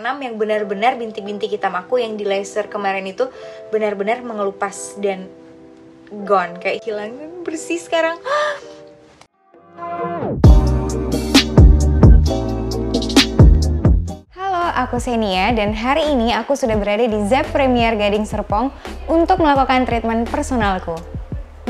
keenam yang benar-benar bintik-bintik hitam aku yang di laser kemarin itu benar-benar mengelupas dan gone, kayak hilang, bersih sekarang. Aku Xenia dan hari ini aku sudah berada di ZAP Premiere Gading Serpong untuk melakukan treatment personalku.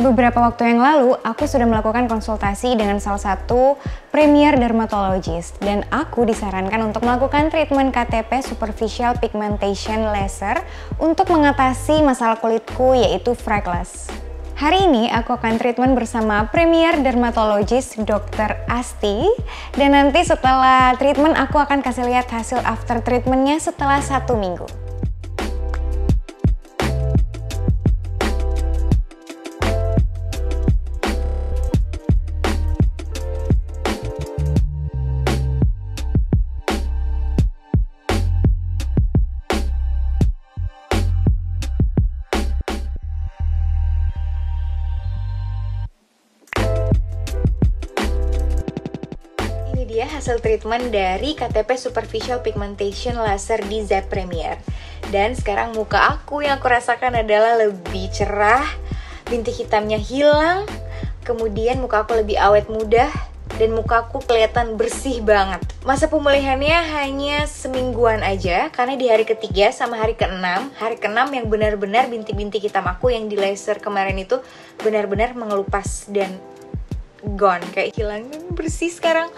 Beberapa waktu yang lalu aku sudah melakukan konsultasi dengan salah satu Premiere Dermatologist dan aku disarankan untuk melakukan treatment KTP Superficial Pigmentation Laser untuk mengatasi masalah kulitku yaitu freckles. Hari ini aku akan treatment bersama Premiere Dermatologist Dr. Asti dan nanti setelah treatment aku akan kasih lihat hasil after treatmentnya setelah 1 minggu. Dia hasil treatment dari KTP Superficial Pigmentation Laser di ZAP Premiere. Dan sekarang muka aku yang aku rasakan adalah lebih cerah, bintik hitamnya hilang, kemudian muka aku lebih awet muda, dan muka aku kelihatan bersih banget. Masa pemulihannya hanya semingguan aja, karena di hari ketiga sama hari keenam, yang benar-benar bintik-bintik hitam aku yang di laser kemarin itu benar-benar mengelupas dan gone, kayak hilang, bersih sekarang.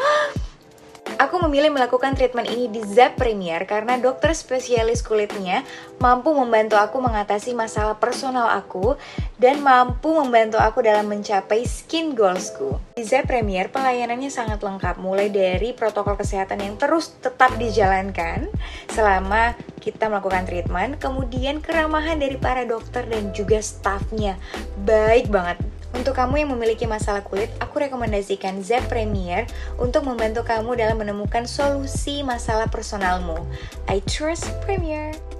Aku memilih melakukan treatment ini di ZAP Premiere karena dokter spesialis kulitnya mampu membantu aku mengatasi masalah personal aku dan mampu membantu aku dalam mencapai skin goalsku. Di ZAP Premiere pelayanannya sangat lengkap, mulai dari protokol kesehatan yang terus tetap dijalankan selama kita melakukan treatment, kemudian keramahan dari para dokter dan juga stafnya baik banget. Untuk kamu yang memiliki masalah kulit, aku rekomendasikan ZAP Premiere untuk membantu kamu dalam menemukan solusi masalah personalmu. I trust Premiere!